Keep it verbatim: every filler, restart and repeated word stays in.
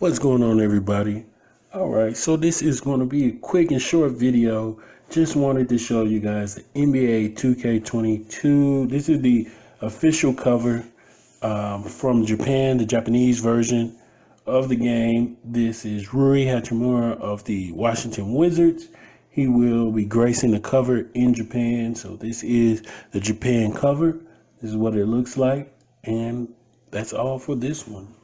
What's going on, everybody? Alright, so this is going to be a quick and short video. Just wanted to show you guys the N B A two K twenty-two. This is the official cover um, from Japan, the Japanese version of the game. This is Rui Hachimura of the Washington Wizards. He will be gracing the cover in Japan. So this is the Japan cover. This is what it looks like. And that's all for this one.